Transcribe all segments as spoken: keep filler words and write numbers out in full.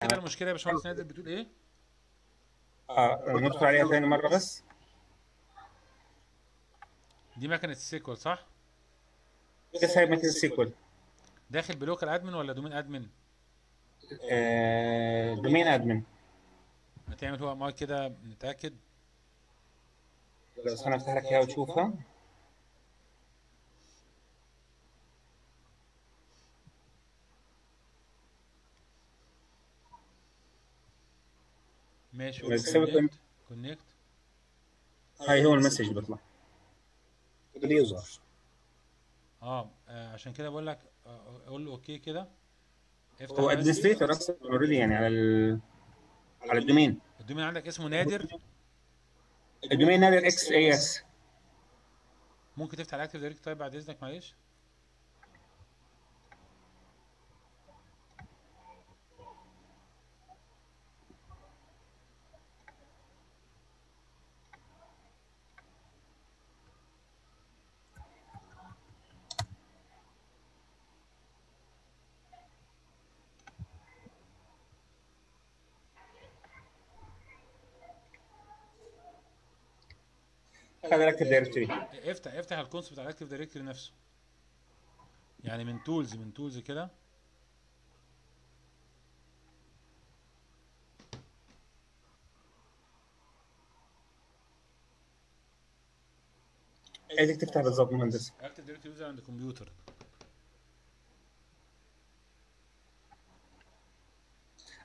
كده المشكله يا باشمهندس نادر بتقول ايه؟ اه ندخل عليها ثاني مره بس. دي مكنه السيكول صح؟ دي سايب مكنه السيكول داخل بلوكال ادمن ولا دومين ادمن؟ آه دومين ادمن. ما تعمل هو اماي كده نتاكد. بس انا افتح لك اياها وتشوفها. ماشي. كونكت كونكت هاي هو المسج بيطلع اللي يظهر. اه عشان كده بقول لك اقول له اوكي كده. هو ادمنستريتور اصلا اوريدي يعني على ال... على الدومين. الدومين عندك اسمه نادر. الدومين نادر اكس اي اس. ممكن تفتح الاكتيف دايركتوري طيب بعد اذنك معلش؟ على الاكتيف دايركتوري افتح افتح الكونسبت بتاع الاكتيف دايركتوري نفسه يعني من تولز من تولز كده عايزك تفتح بالظبط مهندس الاكتيف دايركتوري يوزر عند الكمبيوتر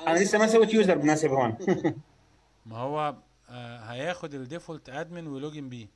انا لسه ما سويت يوزر بالمناسبه هون ما هو هياخد الديفولت ادمن ويلوجن بيه.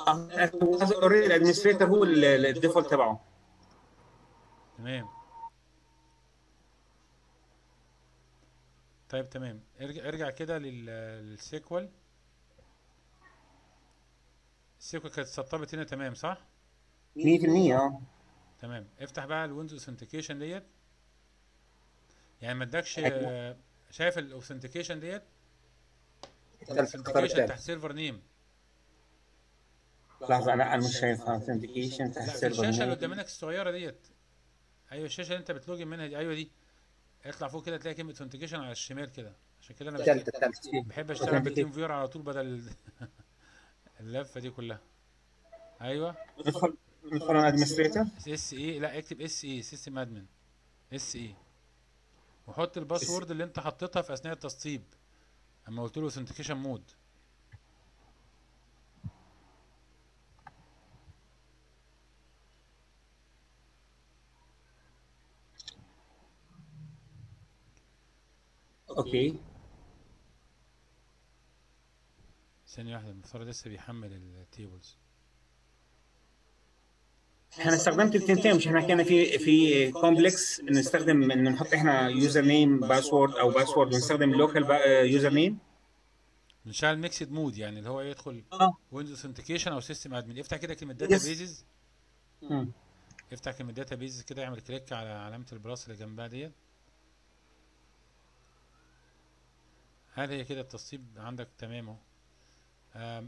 اوريدي الادمنستريتور هو الديفولت تبعه. تمام. طيب تمام، ارجع ارجع كده للسيكوال. السيكوال كانت اتسطبت هنا تمام صح؟ مية بالمية اه. تمام، افتح بقى الويندوز اوثنتيكيشن ديت. يعني ما ادكش شايف الاوثنتيكيشن ديت؟ الاوثنتيكيشن تحت سيرفر نيم. لحظة أنا مش شايفها. الاوثنتيكيشن تحت سيرفر نيم. الشاشة اللي قدام منك الصغيرة ديت. أيوه الشاشة اللي أنت بتلوجن منها دي. أيوه دي. اطلع فوق كده تلاقي كلمة اوثنتيكيشن على الشمال كده. عشان كده أنا بحب أشتغل بالتيم فيور على طول بدل اللفة دي كلها. أيوه. ندخل ندخل على أدمنستريتور. اس إي لا اكتب اس إي سيستم أدمن. اس إي. وحط الباسورد اللي أنت حطيتها في أثناء التسطيب. اما قلت له اوثنتيكيشن مود اوكي ثانية واحدة المفترض لسه بيحمل التيبلز احنا استخدمت التنتين مش احنا كان في في كومبلكس نستخدم ان نحط احنا يوزر نيم باسورد او باسورد ونستخدم لوكال يوزر نيم بنشغل ميكسد مود يعني اللي هو يدخل ويندوز اوثنتيكيشن او سيستم ادمن افتح كده كلمه داتا بيزز افتح كلمه داتا بيزز كده اعمل كليك على علامه البلاس اللي جنبها ديت هل هي كده التسطيب عندك تمام اهو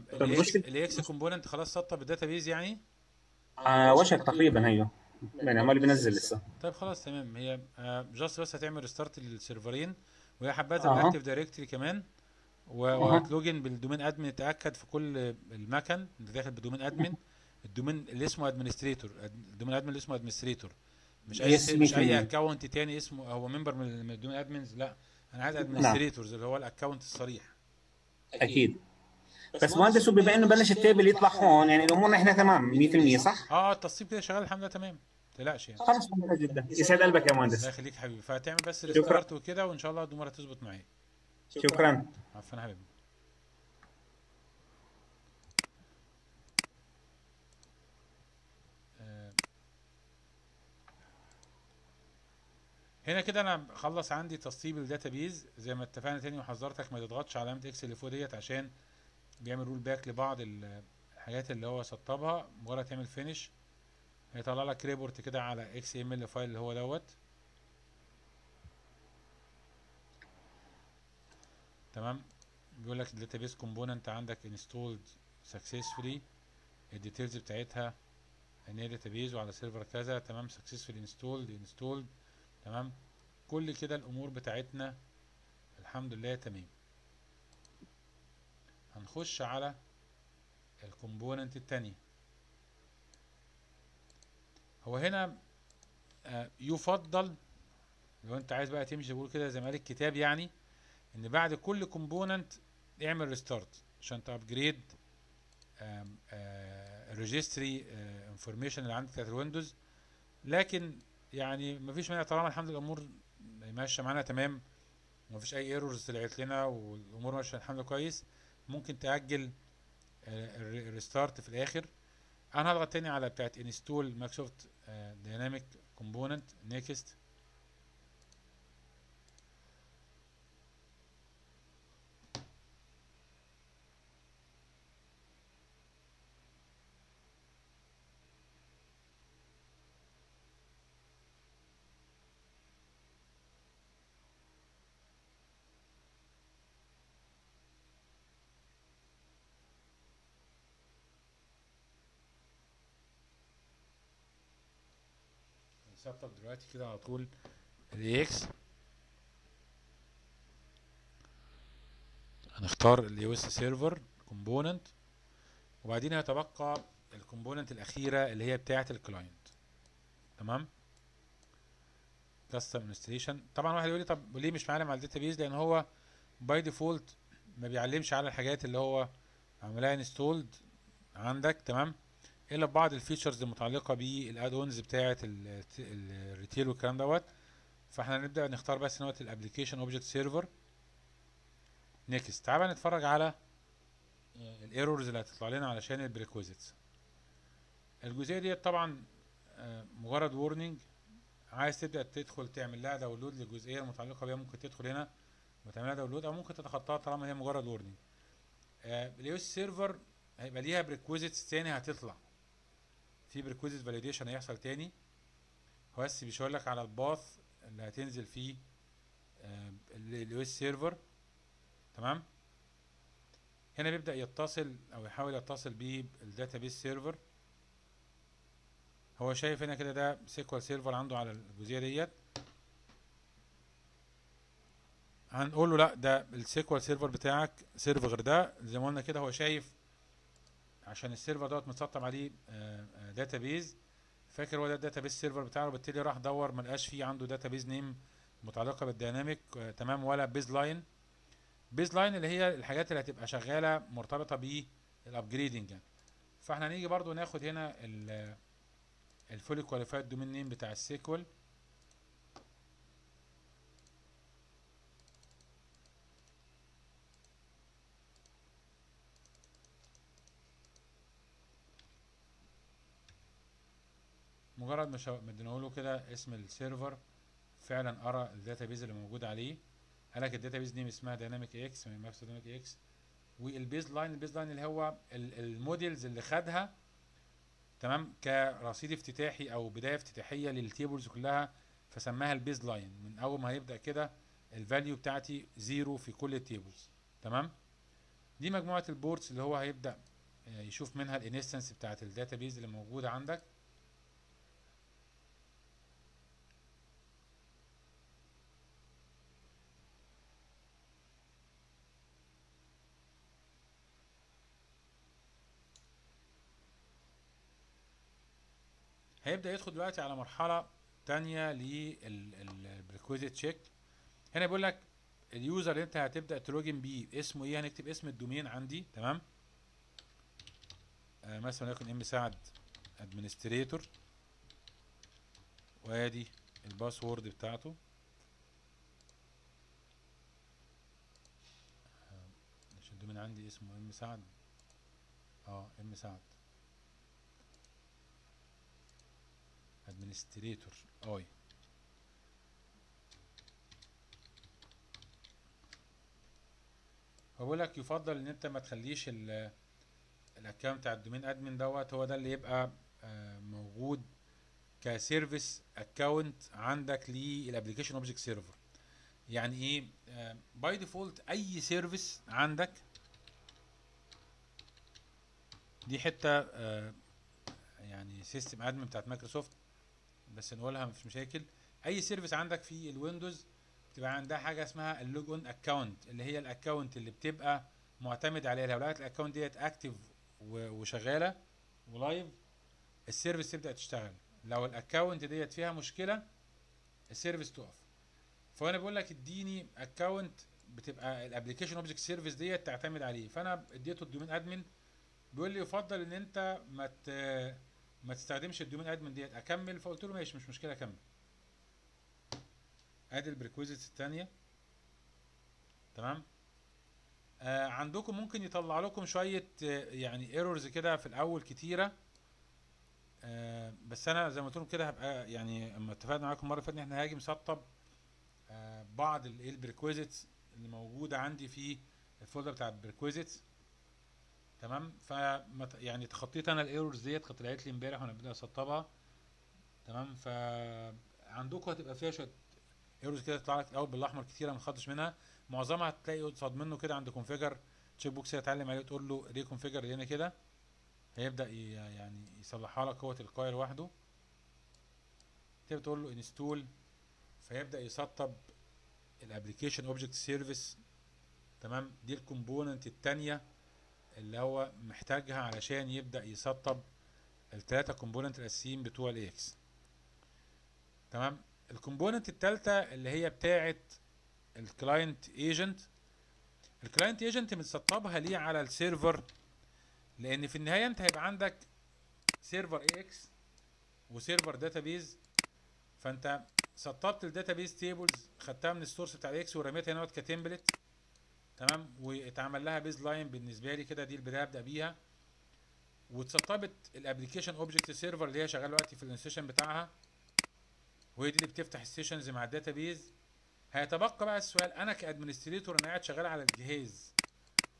الاكس كومبوننت خلاص سطب الداتا بيز يعني آه وشك تقريبا ايوه يعني عمال بينزل لسه طيب خلاص تمام هي آه جاست بس هتعمل ريستارت للسيرفرين وهي حبات آه. الاكتيف دايركتري كمان وهتلوجن آه. بالدومين ادمن تاكد في كل المكن اللي داخل بالدومين ادمن الدومين اللي اسمه ادمنستريتور الدومين ادمن اللي اسمه ادمنستريتور مش اي مش اي اكونت تاني اسمه هو ممبر من الدومين ادمنز لا انا عايز ادمنستريتورز اللي هو الاكونت الصريح اكيد بس مهندس بما انه بلش التابل يطلع هون يعني الامور احنا تمام مية بالمية صح؟ اه التصيب كده شغال الحمد لله تمام ما تقلقش يعني خلاص الحمد لله جدا يسعد قلبك يا مهندس الله يخليك حبيبي فهتعمل بس ريستارت وكده وان شاء الله الامور هتظبط معاك شكرا عفوا حبيبي آه. هنا كده انا خلص عندي تصيب الداتابيز زي ما اتفقنا تاني وحذرتك ما تضغطش على علامه اكس اللي فوق ديت عشان بيعمل رول باك لبعض الحاجات اللي هو سطبها مجرد تعمل فينيش هيطلع لك ريبورت كده على اكس ام ال فايل اللي هو دوت تمام بيقول لك الداتابيس كومبوننت عندك انستولد سكسسفلي الديتيلز بتاعتها ان هي داتابيس وعلى سيرفر كذا تمام سكسسفلي انستولد انستولد تمام كل كده الامور بتاعتنا الحمد لله تمام. هنخش على الكومبوننت التانية. هو هنا يفضل لو انت عايز بقى تمشي بقول كده زي ما قال الكتاب يعني ان بعد كل كومبوننت اعمل ريستارت عشان تابجريد الريجستري انفورميشن اللي عندك بتاعت الويندوز، لكن يعني مفيش مانع طالما الحمد لله الامور ماشيه معانا تمام ومفيش اي ايرورز طلعت لنا والامور ماشيه الحمد لله كويس، ممكن تاجل الريستارت في الاخر. انا هضغط تاني على بتاعت انستول مايكروسوفت دايناميك كومبوننت نيكست. هسطب دلوقتي كده على طول الاكس، هنختار اليو اس سيرفر كومبوننت، وبعدين هيتبقى الكومبوننت الاخيره اللي هي بتاعه الكلاينت. تمام كاستم انستليشن. طبعا واحد يقول لي طب ليه مش معلم على الداتابيز؟ لان هو باي ديفولت ما بيعلمش على الحاجات اللي هو عاملها انستولد عندك تمام، الا بعض الفيتشرز المتعلقه بالاد اونز بتاعه الريتيل والكلام دوت. فاحنا هنبدا نختار بس نوع الابلكيشن اوبجكت سيرفر نيكست. تعالى نتفرج على الايرورز اللي هتطلع لنا علشان البريكويزيتس. الجزئيه دي طبعا مجرد وورنينج، عايز تبدا تدخل تعمل لها داونلود للجزئيه المتعلقه بيها ممكن تدخل هنا وتعمل لها داونلود، او ممكن تتخطاها طالما هي مجرد وورنينج. اليو اس سيرفر هيبقى ليها بريكويزيتس تاني هتطلع، في بريكويزيت فاليديشن هيحصل تاني، هو بس بيشاور لك على الباث اللي هتنزل فيه اليو اس سيرفر. تمام هنا بيبدا يتصل او يحاول يتصل بيه الداتابيس سيرفر. هو شايف هنا كده ده سيكوال سيرفر عنده على الجزئيه ديت، هنقول له لا ده السيكوال سيرفر بتاعك سيرفر غير ده. زي ما قلنا كده هو شايف عشان السيرفر دوت متسطب عليه داتابيز، فاكر هو ده الداتابيز سيرفر بتاعه، وبالتالي راح دور ما لقاش فيه عنده داتابيز نيم متعلقه بالديناميك تمام ولا بيز لاين. بيز لاين اللي هي الحاجات اللي هتبقى شغاله مرتبطه بالابجريدنج يعني. فاحنا هنيجي برضو ناخد هنا الفولي كواليفايد دومين نيم بتاع السيكوال مجرد مش مدينهوله كده اسم السيرفر، فعلا ارى الداتابيز اللي موجود عليه. قالك الداتابيز دي اسمها دايناميك اكس من مايكروسوفت دايناميك اكس، والبيز لاين البيز لاين اللي هو الموديلز اللي خدها تمام كرصيد افتتاحي او بدايه افتتاحيه للتيبلز كلها، فسماها البيز لاين. من اول ما هيبدا كده الفاليو بتاعتي زيرو في كل التيبلز تمام. دي مجموعه البورتس اللي هو هيبدا يشوف منها الانستنس بتاعت الداتابيز اللي موجوده عندك. هيبدأ يدخل دلوقتي على مرحلة تانية للبريكويزيت تشيك. هنا بيقول لك اليوزر اللي انت هتبدأ تلوجن بيه اسمه ايه، هنكتب اسم الدومين عندي تمام، آه مثلا يكون ام سعد ادمنستريتور، وادي الباسورد بتاعته عشان آه الدومين عندي اسمه ام سعد اه ام سعد ادمنستريتور اي. هو بيقول لك يفضل ان انت ما تخليش الاكونت بتاع الدومين ادمن دوت هو ده اللي يبقى موجود كسيرفيس اكونت عندك للابلكيشن اوبجكت سيرفر. يعني ايه؟ باي ديفولت اي سيرفيس عندك، دي حته يعني سيستم ادمن بتاعت مايكروسوفت بس نقولها مفيش مشاكل، اي سيرفيس عندك في الويندوز بتبقى عندها حاجه اسمها اللوج اون اكونت، اللي هي الاكونت اللي بتبقى معتمد عليها. لو لقيت الاكونت ديت اكتف وشغاله ولايف السيرفيس تبدا تشتغل، لو الاكونت ديت فيها مشكله السيرفيس تقف. فانا بقول لك اديني اكونت بتبقى الابلكيشن اوبجكت سيرفيس ديت تعتمد عليه، فانا اديته الدومين ادمن. بيقول لي يفضل ان انت ما ما تستخدمش الدومين ادمن ديت، اكمل؟ فقلت له ماشي مش مشكله اكمل. ادي البريكويزيتس الثانيه تمام. آه عندكم ممكن يطلع لكم شويه آه يعني ايرورز كده في الاول كتيره، آه بس انا زي ما قلت لكم كده هبقى يعني اما اتفقنا معاكم المره اللي فاتت ان احنا هاجي مسطب آه بعض البريكويزيتس اللي موجوده عندي في الفولدر بتاع البريكويزيتس تمام. ف يعني تخطيت انا الايرورز ديت، كانت طلعت لي امبارح وانا بدي اسطبها تمام. ف عندكم هتبقى فيها شويه ايرورز كده تطلع لك الاول بالاحمر كتيره ما تخضش منها، معظمها هتلاقي قصاد منه كده عند كونفيجر تشيك بوكس هتعلم عليه وتقول له ري كونفيجر هنا كده، هيبدا يعني يصلحها لك هو تلقائي لوحده. تبدا تقول له انستول فيبدا يسطب الابلكيشن اوبجكت سيرفيس تمام. دي الكومبوننت الثانيه اللي هو محتاجها علشان يبدا يسطب الثلاثه كومبوننت الاساسيين بتوع الاكس تمام. الكومبوننت الثالثه اللي هي بتاعه الكلاينت ايجنت، الكلاينت ايجنت بنسطبها ليه على السيرفر؟ لان في النهايه انت هيبقى عندك سيرفر اكس وسيرفر داتابيز، فانت سطبت الداتابيز تيبلز خدتها من السورس بتاع الاكس ورميتها هنا كتمبلت تمام، واتعمل لها بيز لاين بالنسبه لي كده، دي اللي هبدا بيها. واتسطبت الابلكيشن اوبجكت سيرفر اللي هي شغاله دلوقتي في الانستيشن بتاعها، وهي دي اللي بتفتح السيشنز مع الداتابيز. هيتبقى بقى السؤال، انا كادمنستريتور انا قاعد شغال على الجهاز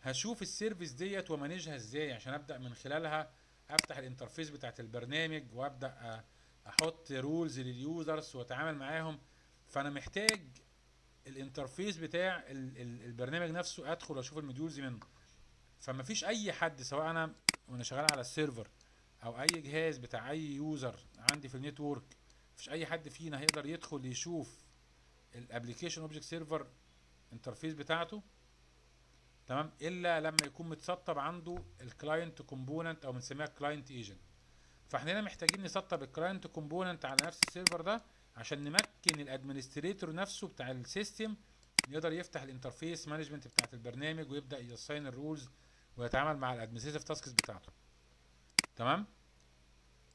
هشوف السيرفيس ديت ومانجها ازاي عشان ابدا من خلالها افتح الانترفيس بتاعت البرنامج وابدا احط رولز لليوزرز واتعامل معاهم. فانا محتاج الانترفيس بتاع البرنامج نفسه ادخل واشوف الموديولز منه. فمفيش اي حد سواء انا وانا شغال على السيرفر او اي جهاز بتاع اي يوزر عندي في النتورك، مفيش اي حد فينا هيقدر يدخل يشوف الابلكيشن اوبجكت سيرفر انترفيس بتاعته تمام، الا لما يكون متسطب عنده الكلاينت كومبوننت او بنسميها كلاينت ايجنت. فاحنا هنا محتاجين نسطب الكلاينت كومبوننت على نفس السيرفر ده عشان نمكن الادمنستريتور نفسه بتاع السيستم يقدر يفتح الانترفيس مانجمنت بتاعت البرنامج ويبدا يساين الرولز ويتعامل مع الادمنستريتيف تاسكس بتاعته تمام.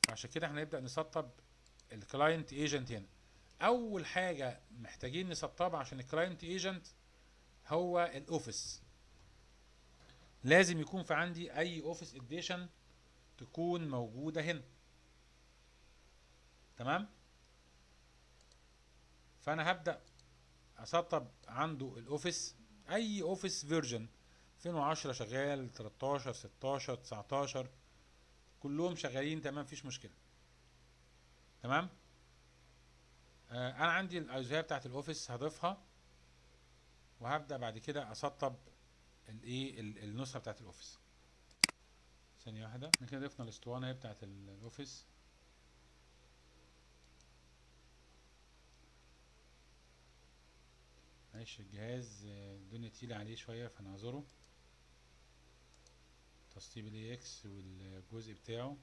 فعشان كده احنا نبدا نسطب الكلاينت ايجنت هنا. اول حاجه محتاجين نسطبها عشان الكلاينت ايجنت هو الاوفيس. لازم يكون في عندي اي اوفيس اديشن تكون موجوده هنا تمام. فانا هبدا اسطب عنده الاوفيس، اي اوفيس فيرجن ألفين وعشرة شغال، تلتاشر ستاشر تسعتاشر كلهم شغالين تمام مفيش مشكله تمام. آه انا عندي الايزوهيه بتاعت الاوفيس هضيفها وهبدا بعد كده اسطب الايه النسخه بتاعت الاوفيس. ثانيه واحده احنا كده ضفنا الاسطوانه اهي بتاعت الاوفيس معلش الجهاز الدنيا تقيله عليه شويه فنعذره. تسطيب الاي اكس والجزء بتاعه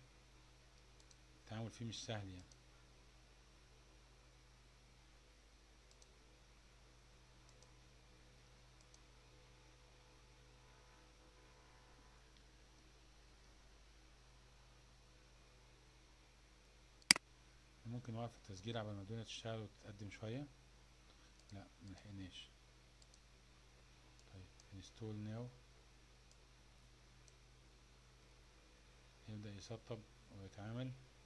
التعامل فيه مش سهل يعني. ممكن اوقف التسجيل قبل ما الدنيا تشتغل وتتقدم شويه. لا ملحقناش. طيب انستول ناو يبدا يسطب ويتعامل.